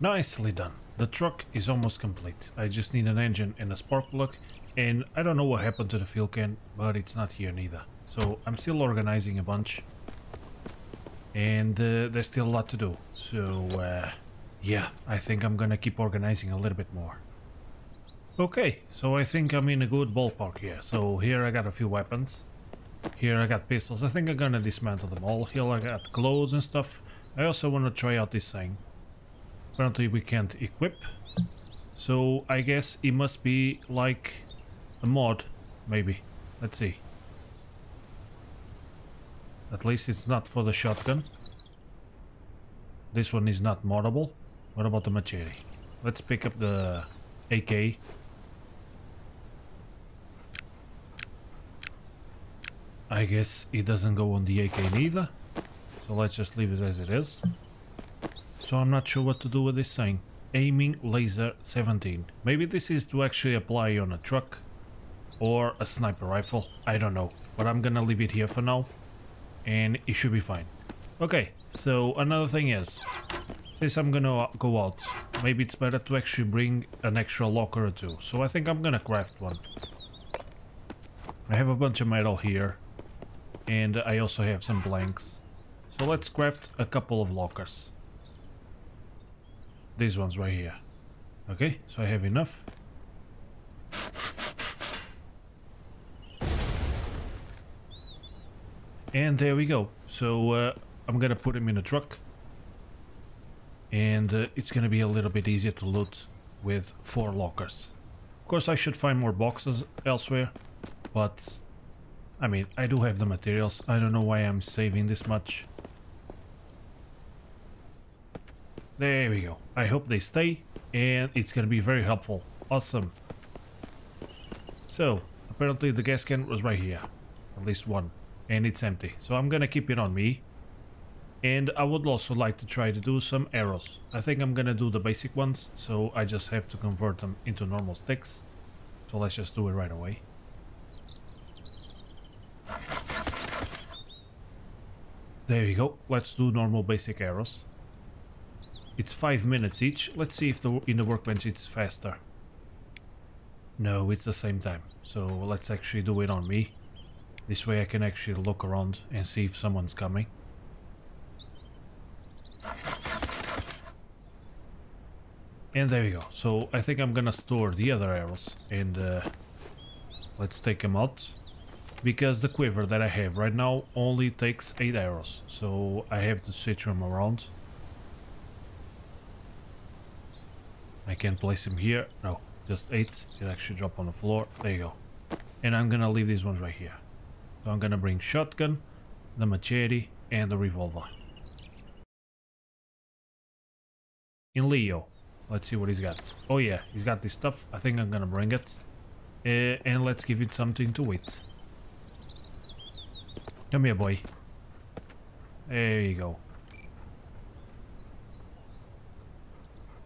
Nicely done. The truck is almost complete. I just need an engine and a spark plug, and I don't know what happened to the fuel can, but it's not here neither. So I'm still organizing a bunch, and there's still a lot to do. So yeah, I think I'm gonna keep organizing a little bit more. Okay, so I think I'm in a good ballpark here. So here I got a few weapons. Here I got pistols. I think I'm gonna dismantle them all. Here I got clothes and stuff. I also want to try out this thing. Apparently we can't equip, so I guess it must be like a mod, maybe. Let's see. At least it's not for the shotgun. This one is not moddable. What about the machete? Let's pick up the AK. I guess it doesn't go on the AK neither, so let's just leave it as it is. So I'm not sure what to do with this thing. Aiming laser 17. Maybe this is to actually apply on a truck or a sniper rifle. I don't know, but I'm gonna leave it here for now, and it should be fine. Okay, so another thing is, since I'm gonna go out, maybe it's better to actually bring an extra locker or two. So I think I'm gonna craft one. I have a bunch of metal here, and I also have some blanks. So let's craft a couple of lockers. These ones right here. Okay, so I have enough. And there we go. So I'm gonna put them in a truck. And it's gonna be a little bit easier to loot with 4 lockers. Of course I should find more boxes elsewhere. But, I mean, I do have the materials. I don't know why I'm saving this much. There we go. I hope they stay, and it's gonna be very helpful. Awesome. So apparently the gas can was right here, at least one, and it's empty, so I'm gonna keep it on me. And I would also like to try to do some arrows. I think I'm gonna do the basic ones, so I just have to convert them into normal sticks. So let's just do it right away. There you go. Let's do normal basic arrows. It's 5 minutes each. Let's see if in the workbench it's faster. No, it's the same time. So let's actually do it on me. This way I can actually look around and see if someone's coming. And there we go. So I think I'm gonna store the other arrows, and let's take them out, because the quiver that I have right now only takes 8 arrows, so I have to switch them around. I can place them here. No, just 8. It actually dropped on the floor. There you go. And I'm gonna leave these ones right here. So I'm gonna bring shotgun, the machete, and the revolver. In Leo. Let's see what he's got. Oh yeah, he's got this stuff. I think I'm gonna bring it. And let's give it something to eat. Come here, boy. There you go.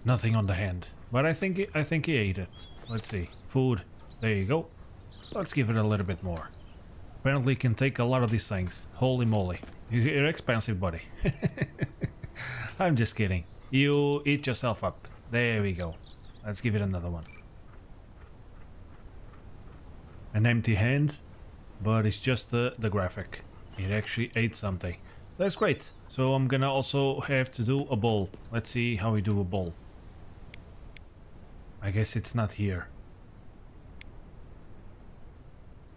Nothing on the hand, but I think he ate it. Let's see. Food. There you go. Let's give it a little bit more. Apparently can take a lot of these things. Holy moly. You're expensive, buddy. I'm just kidding. You eat yourself up. There we go. Let's give it another one. An empty hand, but it's just the graphic. It actually ate something. That's great. So I'm gonna also have to do a bowl. Let's see how we do a bowl. I guess it's not here.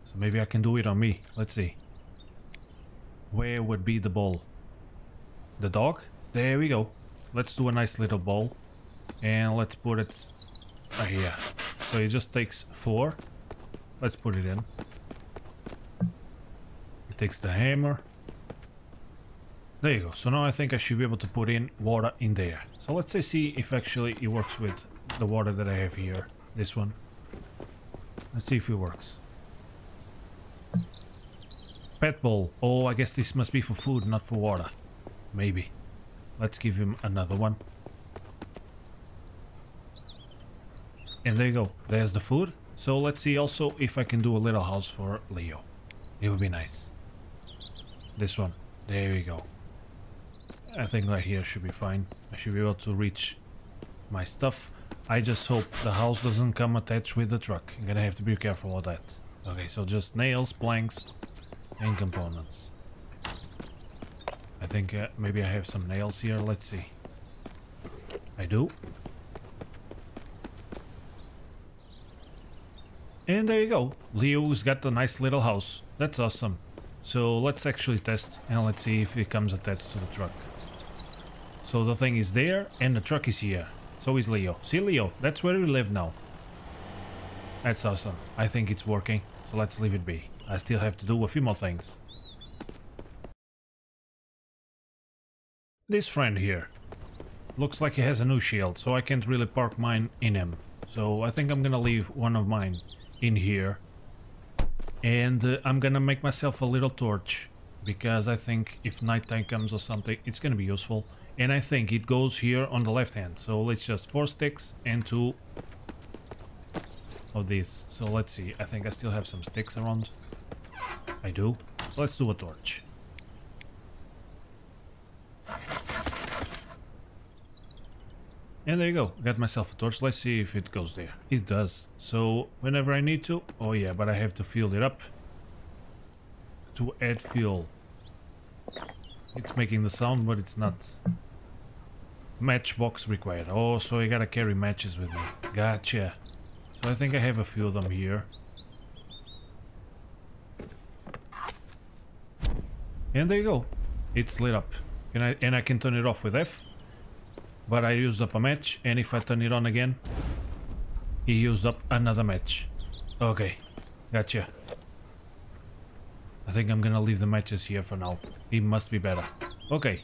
So maybe I can do it on me. Let's see. Where would be the bowl? The dog? There we go. Let's do a nice little bowl. And let's put it right here. So it just takes 4. Let's put it in. It takes the hammer. There you go. So now I think I should be able to put in water in there. So let's see if actually it works with the water that I have here. This one. Let's see if it works. Pet bowl. Oh, I guess this must be for food, not for water. Maybe. Let's give him another one. And there you go. There's the food. So let's see also if I can do a little house for Leo. It would be nice. This one. There we go. I think right here should be fine. I should be able to reach my stuff. I just hope the house doesn't come attached with the truck. I'm gonna have to be careful of that. Okay, so just nails, planks, and components. I think maybe I have some nails here. Let's see. I do. And there you go. Leo's got a nice little house. That's awesome. So let's actually test and let's see if it comes attached to the truck. So the thing is there and the truck is here. So is Leo. See, Leo, that's where we live now. That's awesome. I think it's working. So let's leave it be. I still have to do a few more things. This friend here. Looks like he has a new shield, so I can't really park mine in him. So I think I'm gonna leave one of mine in here. And I'm gonna make myself a little torch, because I think if nighttime comes or something, it's gonna be useful. And I think it goes here on the left hand. So let's just 4 sticks and 2 of these. So let's see. I think I still have some sticks around. I do. Let's do a torch. And there you go. Got myself a torch. Let's see if it goes there. It does. So whenever I need to... Oh yeah, but I have to fill it up. To add fuel. It's making the sound, but it's not. Matchbox required. Oh, so I gotta carry matches with me. Gotcha. So I think I have a few of them here. And there you go. It's lit up. And I can turn it off with F. But I used up a match, and if I turn it on again, he used up another match. Okay, gotcha. I think I'm gonna leave the matches here for now. It must be better. Okay,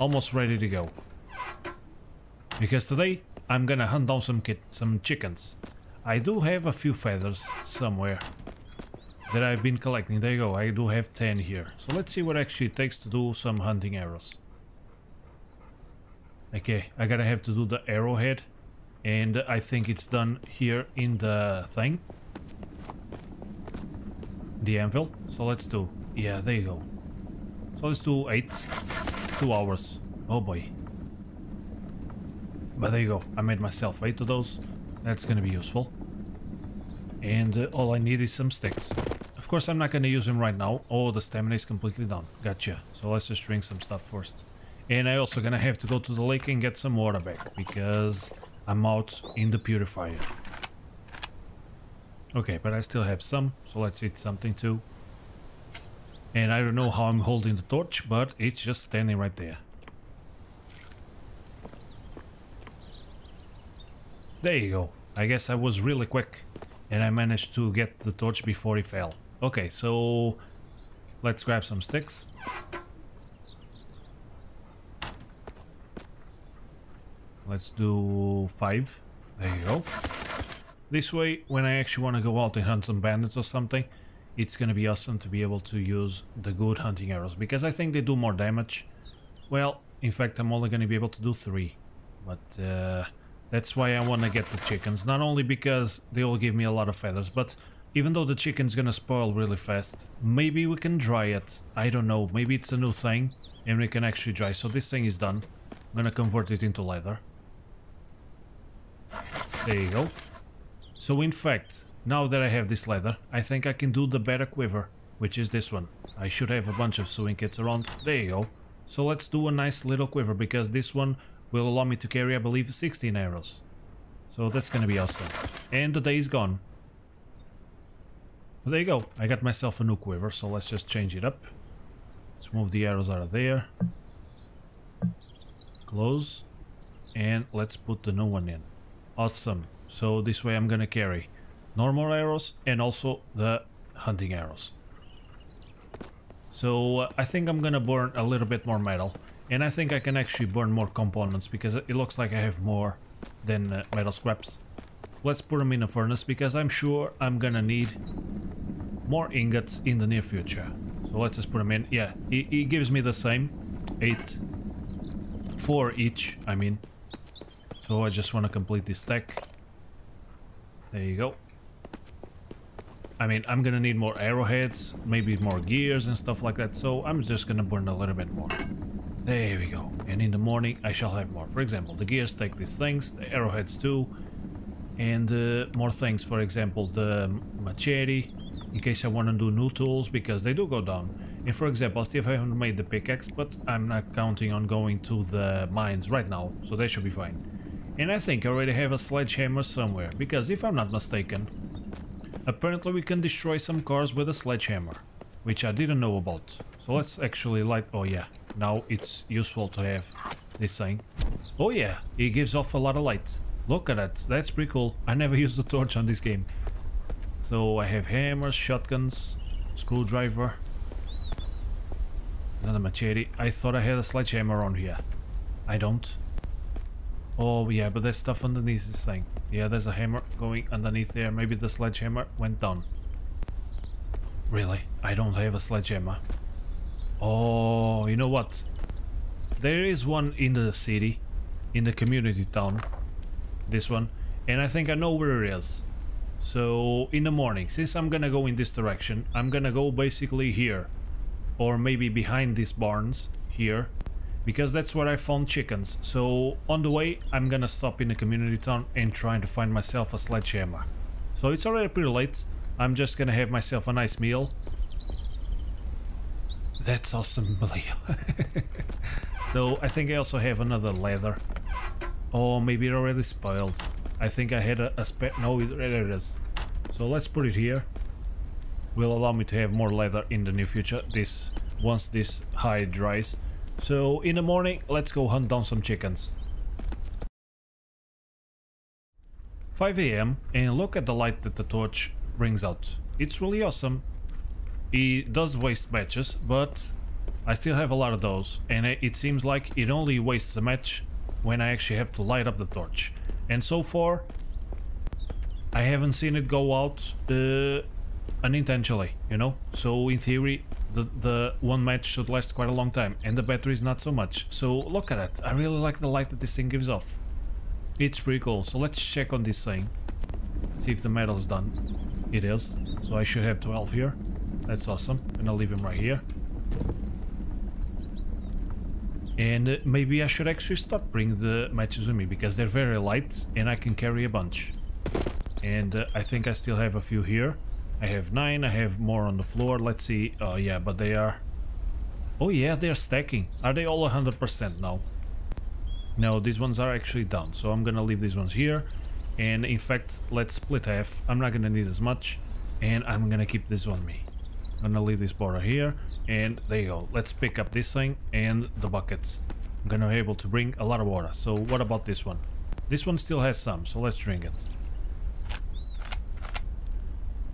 almost ready to go. Because today, I'm gonna hunt down some chickens. I do have a few feathers somewhere that I've been collecting. There you go, I do have 10 here. So let's see what actually it takes to do some hunting arrows. Okay, I gotta have to do the arrowhead, and I think it's done here in the thing, the anvil. So let's do, yeah, there you go. So let's do 8, 2 hours. Oh boy. But there you go, I made myself 8 of those. That's gonna be useful. And all I need is some sticks. Of course, I'm not gonna use them right now. Oh, the stamina is completely down. Gotcha. So let's just drink some stuff first. And I also gonna have to go to the lake and get some water back, because I'm out in the purifier. Okay, but I still have some, so let's eat something too. And I don't know how I'm holding the torch, but it's just standing right there. There you go. I guess I was really quick, and I managed to get the torch before it fell. Okay, so let's grab some sticks. Let's do 5. There you go. This way, when I actually want to go out and hunt some bandits or something, it's going to be awesome to be able to use the good hunting arrows, because I think they do more damage. Well, in fact, I'm only going to be able to do 3. But that's why I want to get the chickens. Not only because they all give me a lot of feathers, but even though the chicken's going to spoil really fast, maybe we can dry it. I don't know. Maybe it's a new thing and we can actually dry. So this thing is done. I'm going to convert it into leather. There you go. So in fact, now that I have this leather, I think I can do the better quiver, which is this one. I should have a bunch of sewing kits around. There you go. So let's do a nice little quiver, because this one will allow me to carry, I believe, 16 arrows. So that's gonna be awesome. And the day is gone. There you go. I got myself a new quiver, so let's just change it up. Let's move the arrows out of there. Close. And let's put the new one in. Awesome. So this way I'm gonna carry normal arrows and also the hunting arrows. So I think I'm gonna burn a little bit more metal, and I think I can actually burn more components, because it looks like I have more than metal scraps. Let's put them in a furnace, because I'm sure I'm gonna need more ingots in the near future. So let's just put them in. Yeah, it gives me the same 8, 4 each, I mean. So I just want to complete this stack. There you go. I mean, I'm gonna need more arrowheads, maybe more gears and stuff like that, so I'm just gonna burn a little bit more. There we go. And in the morning I shall have more. For example, the gears take these things, the arrowheads too, and more things. For example, the machete, in case I want to do new tools, because they do go down. And for example, I still haven't made the pickaxe, but I'm not counting on going to the mines right now, so they should be fine. And I think I already have a sledgehammer somewhere, because if I'm not mistaken, apparently we can destroy some cars with a sledgehammer, which I didn't know about. So let's actually light... oh yeah, now it's useful to have this thing. Oh yeah, it gives off a lot of light. Look at that, that's pretty cool. I never used a torch on this game. So I have hammers, shotguns, screwdriver, another machete. I thought I had a sledgehammer on here. I don't. Oh yeah, but there's stuff underneath this thing. Yeah, there's a hammer going underneath there. Maybe the sledgehammer went down. Really? I don't have a sledgehammer. Oh, you know what? There is one in the city, in the community town. This one. And I think I know where it is. So in the morning, since I'm gonna go in this direction, I'm gonna go basically here. Or maybe behind these barns here. Because that's where I found chickens. So on the way, I'm gonna stop in the community town and trying to find myself a sledgehammer. So it's already pretty late. I'm just gonna have myself a nice meal. That's awesome, Leo. So I think I also have another leather. Oh, maybe it already spoiled. I think I had a spare. No, there it is. So let's put it here. Will allow me to have more leather in the near future. This once this hide dries. So in the morning, let's go hunt down some chickens. 5 AM, and look at the light that the torch brings out. It's really awesome. It does waste matches, but I still have a lot of those, and it seems like it only wastes a match when I actually have to light up the torch. And so far, I haven't seen it go out unintentionally, you know? So in theory, the one match should last quite a long time, and the batteries not so much. So look at that. I really like the light that this thing gives off. It's pretty cool. So let's check on this thing, see if the metal's done. It is, so I should have 12 here. That's awesome. And I'll leave him right here. And maybe I should actually stop bringing the matches with me, because they're very light and I can carry a bunch. And I think I still have a few here. I have 9, I have more on the floor. Let's see. Oh yeah, but they are... oh yeah, they're stacking. Are they all 100% now? No, these ones are actually down. So I'm gonna leave these ones here. And in fact, let's split half. I'm not gonna need as much. And I'm gonna keep this on me. I'm gonna leave this border here. And there you go. Let's pick up this thing and the buckets. I'm gonna be able to bring a lot of water. So what about this one? This one still has some, so let's drink it.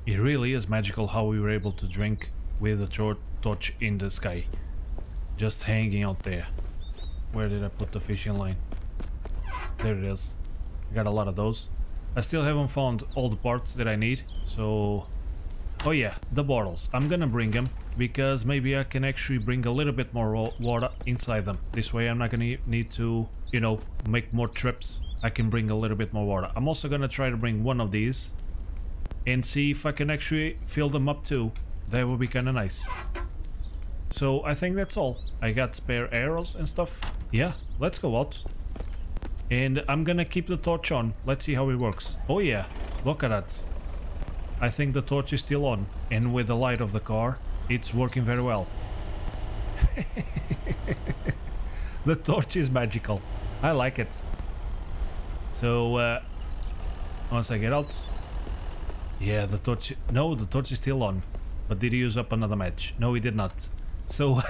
It really is magical how we were able to drink with a torch in the sky. Just hanging out there. Where did I put the fishing line? There it is. I got a lot of those. I still haven't found all the parts that I need, so... oh yeah, the bottles. I'm gonna bring them, because maybe I can actually bring a little bit more water inside them. This way I'm not gonna need to, you know, make more trips. I can bring a little bit more water. I'm also gonna try to bring one of these and see if I can actually fill them up too. That would be kind of nice. So I think that's all. I got spare arrows and stuff. Yeah, let's go out. And I'm gonna keep the torch on. Let's see how it works. Oh yeah, look at that. I think the torch is still on. And with the light of the car, it's working very well. The torch is magical. I like it. So once I get out... yeah, the torch... no, the torch is still on. But did he use up another match? No, he did not. So,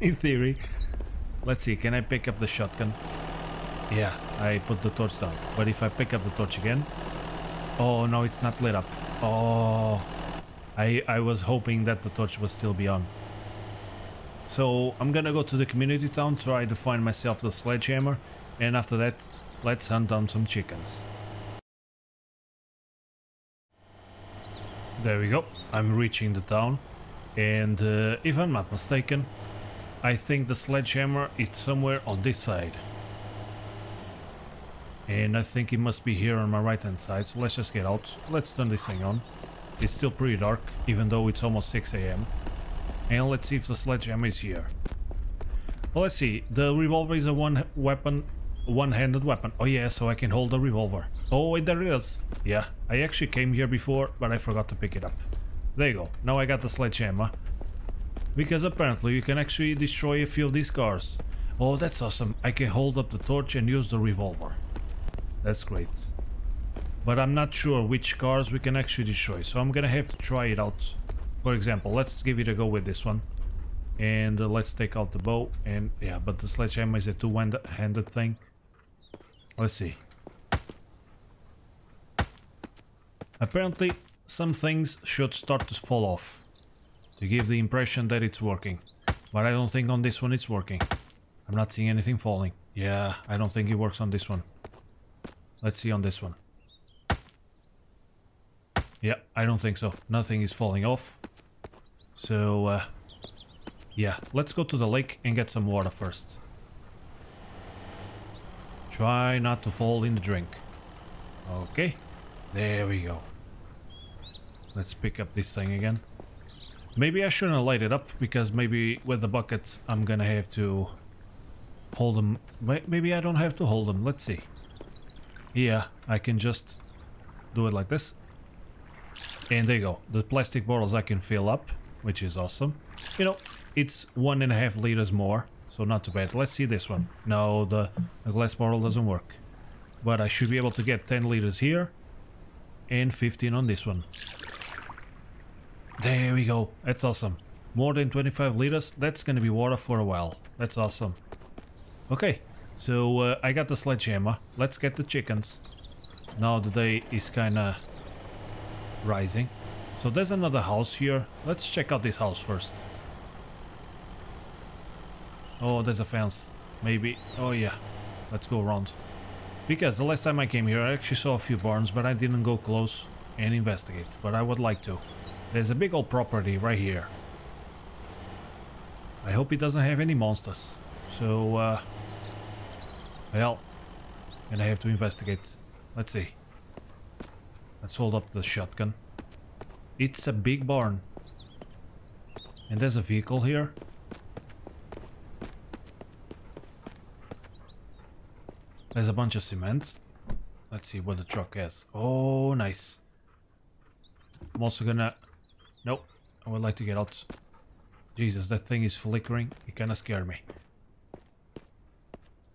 in theory... let's see, can I pick up the shotgun? Yeah, I put the torch down. But if I pick up the torch again... oh, no, it's not lit up. Oh... I was hoping that the torch would still be on. So, I'm gonna go to the community town, try to find myself the sledgehammer. And after that, let's hunt down some chickens. There we go, I'm reaching the town, and if I'm not mistaken, I think the sledgehammer is somewhere on this side. And I think it must be here on my right hand side, so let's just get out. Let's turn this thing on. It's still pretty dark, even though it's almost 6 AM. And let's see if the sledgehammer is here. Well, let's see. The revolver is a one-handed weapon. Oh yeah, so I can hold the revolver. Oh wait, there it is. Yeah, I actually came here before, but I forgot to pick it up. There you go. Now I got the sledgehammer. Because apparently you can actually destroy a few of these cars. Oh, that's awesome. I can hold up the torch and use the revolver. That's great. But I'm not sure which cars we can actually destroy, so I'm gonna have to try it out. For example, let's give it a go with this one. And let's take out the bow. And yeah, but the sledgehammer is a two-handed thing. Let's see. Apparently, some things should start to fall off. To give the impression that it's working. But I don't think on this one it's working. I'm not seeing anything falling. Yeah, I don't think it works on this one. Let's see on this one. Yeah, I don't think so. Nothing is falling off. So, yeah, let's go to the lake and get some water first. Try not to fall in the drink. Okay, there we go. Let's pick up this thing again. Maybe I shouldn't light it up, because maybe with the buckets I'm gonna have to hold them. Maybe I don't have to hold them. Let's see. Yeah, I can just do it like this. And there you go. The plastic bottles I can fill up, which is awesome. You know, it's 1.5 liters more, so not too bad. Let's see this one. No, the glass bottle doesn't work. But I should be able to get 10 liters here and 15 on this one. There we go. That's awesome. More than 25 liters. That's going to be water for a while. That's awesome. Okay, so I got the sledgehammer. Let's get the chickens. Now the day is kind of rising. So there's another house here. Let's check out this house first. Oh, there's a fence. Maybe. Oh yeah. Let's go around. Because the last time I came here I actually saw a few barns, but I didn't go close and investigate. But I would like to. There's a big old property right here. I hope it doesn't have any monsters. So, well, and I have to investigate. Let's see. Let's hold up the shotgun. It's a big barn. And there's a vehicle here. There's a bunch of cement. Let's see what the truck has. Oh, nice. I'm also gonna... Nope. I would like to get out. Jesus, that thing is flickering. It kind of scared me.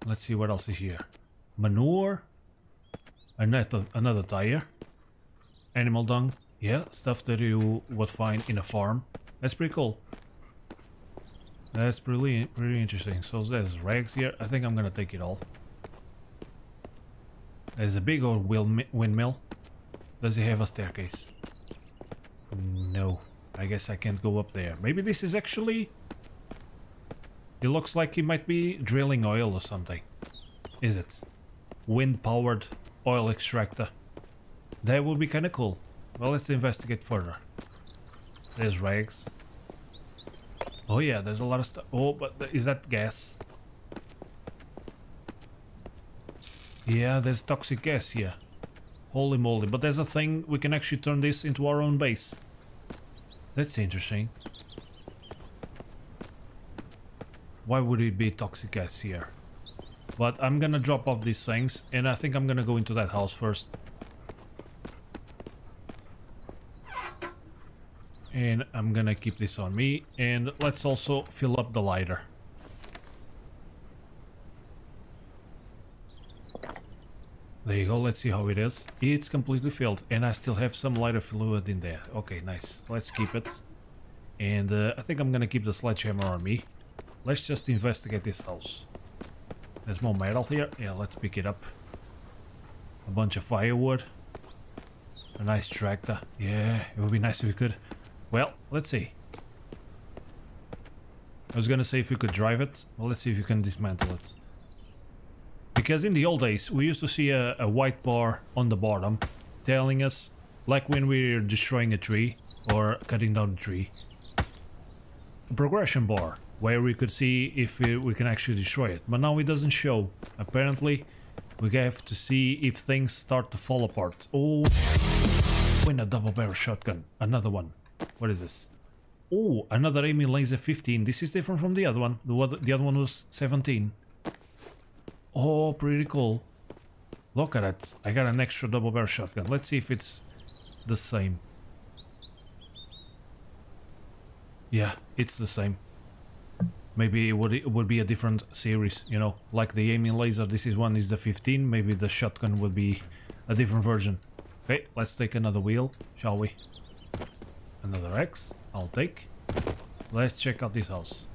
Let's see what else is here. Manure. Another tire. Animal dung. Yeah, stuff that you would find in a farm. That's pretty cool. That's pretty interesting. So there's rags here. I think I'm gonna take it all. There's a big old windmill. Does it have a staircase? No. I guess I can't go up there. Maybe this is actually... It looks like it might be drilling oil or something. Is it? Wind-powered oil extractor. That would be kind of cool. Well, let's investigate further. There's rags. Oh yeah, there's a lot of stuff. Oh, but is that gas? Yeah, there's toxic gas here. Holy moly. But there's a thing, we can actually turn this into our own base. That's interesting. Why would it be toxic gas here? But I'm gonna drop off these things, and I think I'm gonna go into that house first. And I'm gonna keep this on me, and let's also fill up the lighter. There you go, let's see how it is. It's completely filled, and I still have some lighter fluid in there. Okay, nice. Let's keep it. And I think I'm gonna keep the sledgehammer on me. Let's just investigate this house. There's more metal here. Yeah, let's pick it up. A bunch of firewood. A nice tractor. Yeah, it would be nice if we could. Well, let's see. I was gonna say if you could drive it. Well, let's see if you can dismantle it. Because in the old days, we used to see a white bar on the bottom telling us, like when we're destroying a tree or cutting down a tree, a progression bar where we could see if we can actually destroy it. But now it doesn't show. Apparently, we have to see if things start to fall apart. Oh, win a double barrel shotgun. Another one. What is this? Oh, another aiming laser 15. This is different from the other one. The other one was 17. Oh, pretty cool. Look at it. I got an extra double barrel shotgun. Let's see if it's the same. Yeah, it's the same. Maybe it would be a different series, you know, like the aiming laser. This is one is the 15. Maybe the shotgun would be a different version. Okay, let's take another wheel, shall we? Another X, I'll take. Let's check out this house.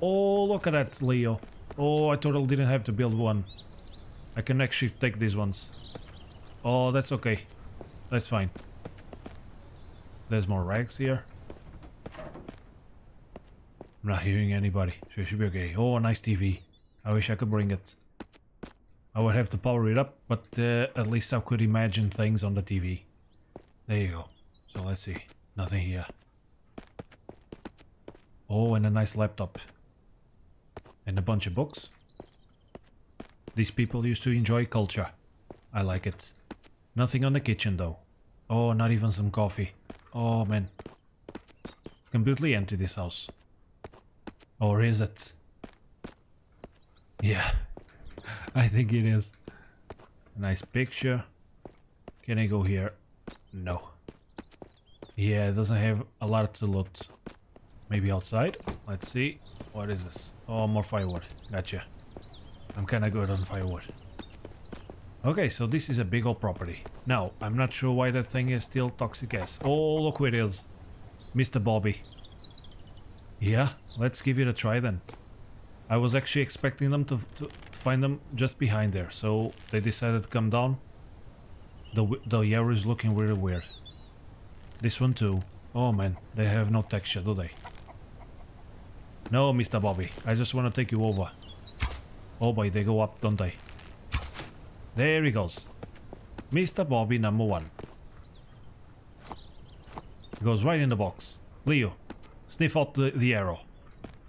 Oh, look at that, Leo. Oh, I totally didn't have to build one. I can actually take these ones. Oh, that's okay. That's fine. There's more rags here. I'm not hearing anybody, so it should be okay. Oh, a nice TV. I wish I could bring it. I would have to power it up, but at least I could imagine things on the TV. There you go. So let's see. Nothing here. Oh, and a nice laptop. And a bunch of books. These people used to enjoy culture. I like it. Nothing on the kitchen, though. Oh, not even some coffee. Oh, man. It's completely empty, this house. Or is it? Yeah, I think it is. Nice picture. Can I go here? No. Yeah, it doesn't have a lot to loot. Maybe outside? Let's see. What is this? Oh, more firewood. Gotcha. I'm kind of good on firewood. Okay, so this is a big old property. Now, I'm not sure why that thing is still toxic gas. Oh, look who it is. Mr. Bobby. Yeah, let's give it a try then. I was actually expecting them to find them just behind there, so they decided to come down. The arrow is looking really weird. This one too. Oh man, they have no texture, do they? No, Mr. Bobby, I just want to take you over. Oh boy, they go up, don't they? There he goes. Mr. Bobby number one. He goes right in the box. Leo. Sniff out the arrow.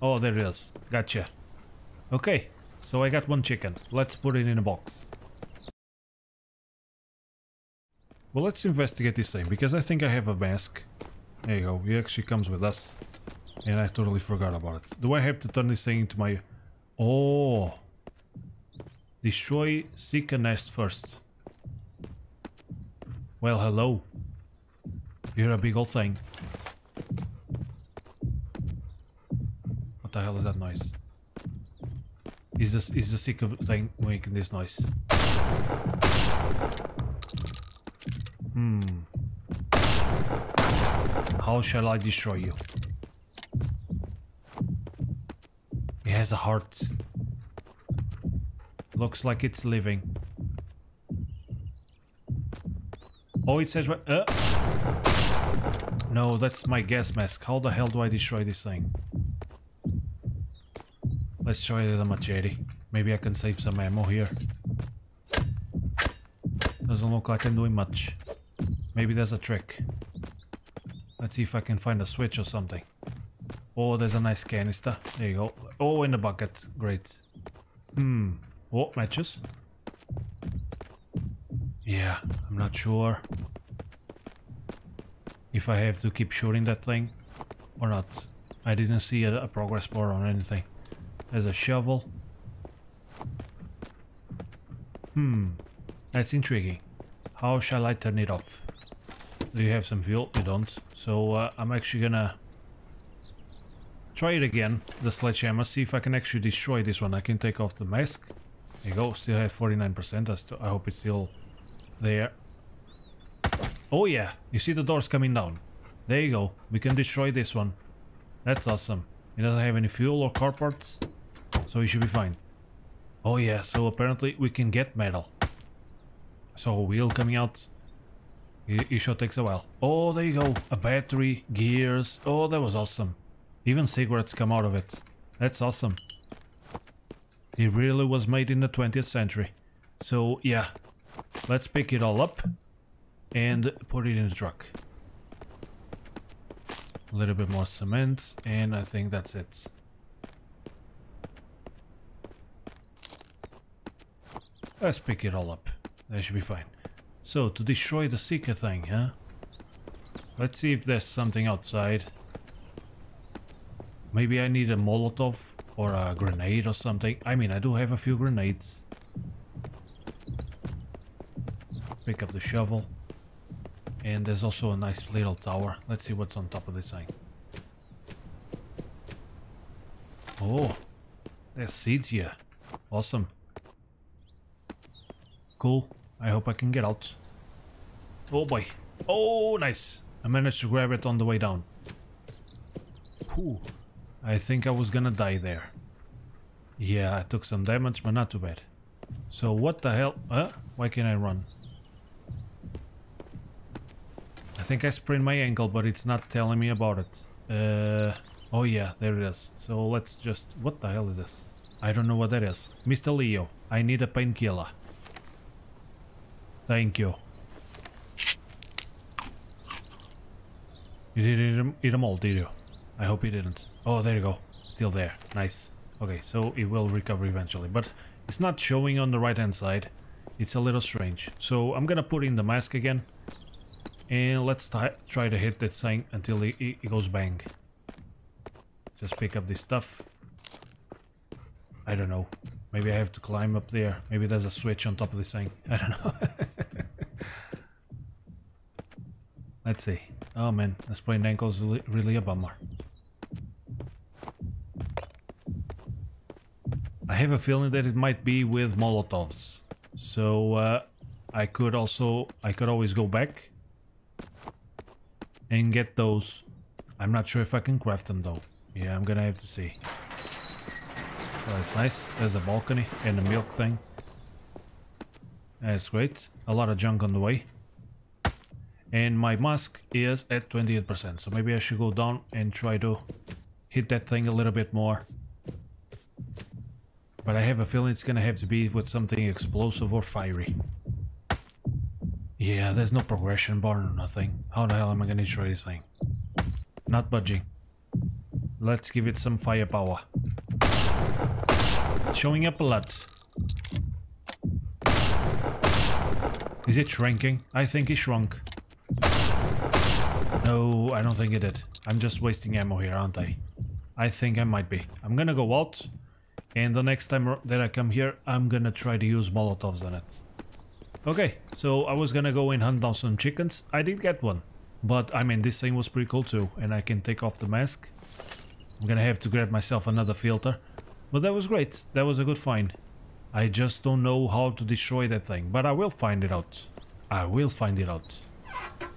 Oh, there it is. Gotcha. Okay, so I got one chicken. Let's put it in a box. Well, let's investigate this thing, because I think I have a mask. There you go. It actually comes with us. And I totally forgot about it. Do I have to turn this thing into my... Oh! Destroy Seeker Nest first. Well, hello. You're a big old thing. What the hell is that noise? Is the sick thing making this noise? Hmm. How shall I destroy you? It has a heart. Looks like it's living. Oh, it says right... No, that's my gas mask. How the hell do I destroy this thing? Let's try the machete. Maybe I can save some ammo here. Doesn't look like I'm doing much. Maybe there's a trick. Let's see if I can find a switch or something. Oh, there's a nice canister. There you go. Oh, in the bucket. Great. Hmm. Oh, matches. Yeah, I'm not sure if I have to keep shooting that thing or not. I didn't see a progress bar or anything. There's a shovel. Hmm, that's intriguing. How shall I turn it off? Do you have some fuel? You don't. So I'm actually gonna try it again, the sledgehammer, see if I can actually destroy this one. I can take off the mask. There you go, still have 49%. I hope it's still there. Oh yeah, you see the doors coming down. There you go, we can destroy this one. That's awesome. It doesn't have any fuel or car parts. So we should be fine. Oh yeah, so apparently we can get metal. So a wheel coming out. It sure takes a while. Oh, there you go. A battery, gears. Oh, that was awesome. Even cigarettes come out of it. That's awesome. It really was made in the 20th century. So yeah, let's pick it all up and put it in the truck. A little bit more cement, and I think that's it. Let's pick it all up. That should be fine. So, to destroy the seeker thing, huh? Let's see if there's something outside. Maybe I need a Molotov or a grenade or something. I mean, I do have a few grenades. Pick up the shovel. And there's also a nice little tower. Let's see what's on top of this thing. Oh, there's seeds here. Awesome. Cool. I hope I can get out. Oh boy. Oh, nice. I managed to grab it on the way down. Ooh, I think I was gonna die there. Yeah, I took some damage, but not too bad. So what the hell? Why can't I run? I think I sprained my ankle, but it's not telling me about it. Oh yeah, there it is. So let's just... What the hell is this? I don't know what that is. Mr. Leo, I need a painkiller. Thank you. You didn't eat them all, did you? I hope you didn't. Oh, there you go. Still there. Nice. Okay, so it will recover eventually. But it's not showing on the right-hand side. It's a little strange. So I'm gonna put in the mask again. And let's try to hit that thing until it goes bang. Just pick up this stuff. I don't know. Maybe I have to climb up there. Maybe there's a switch on top of this thing. I don't know. Let's see. Oh man, a sprained ankle is really a bummer. I have a feeling that it might be with Molotovs. So I could always go back and get those. I'm not sure if I can craft them though. Yeah, I'm gonna have to see. Oh, that's nice. There's a balcony and a milk thing. That's great. A lot of junk on the way. And my mask is at 28%. So maybe I should go down and try to hit that thing a little bit more. But I have a feeling it's gonna have to be with something explosive or fiery. Yeah, there's no progression bar or nothing. How the hell am I gonna destroy this thing? Not budging. Let's give it some firepower. It's showing up a lot. Is it shrinking? I think it shrunk. No, I don't think it did. I'm just wasting ammo here, aren't I? I think I might be. I'm gonna go out. And the next time that I come here, I'm gonna try to use Molotovs on it. Okay, so I was gonna go and hunt down some chickens. I did get one. But, I mean, this thing was pretty cool too. And I can take off the mask. I'm gonna have to grab myself another filter. But that was great. That was a good find. I just don't know how to destroy that thing. But I will find it out. I will find it out.